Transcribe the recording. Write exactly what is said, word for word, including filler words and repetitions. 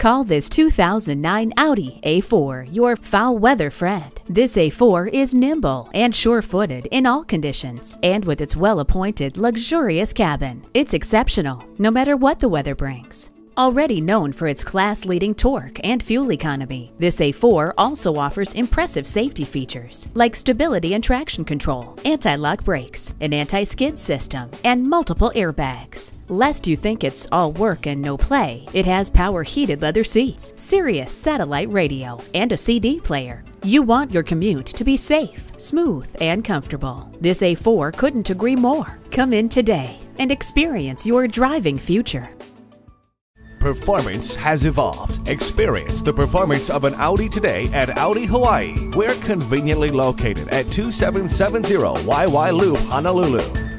Call this two thousand nine Audi A four your foul weather friend. This A four is nimble and sure-footed in all conditions, and with its well-appointed, luxurious cabin, it's exceptional no matter what the weather brings. Already known for its class-leading torque and fuel economy, this A four also offers impressive safety features like stability and traction control, anti-lock brakes, an anti-skid system, and multiple airbags. Lest you think it's all work and no play, it has power-heated leather seats, Sirius satellite radio, and a C D player. You want your commute to be safe, smooth, and comfortable. This A four couldn't agree more. Come in today and experience your driving future. Performance has evolved. Experience the performance of an Audi today at Audi Hawaii. We're conveniently located at two seven seven zero Y Y Loop, Honolulu.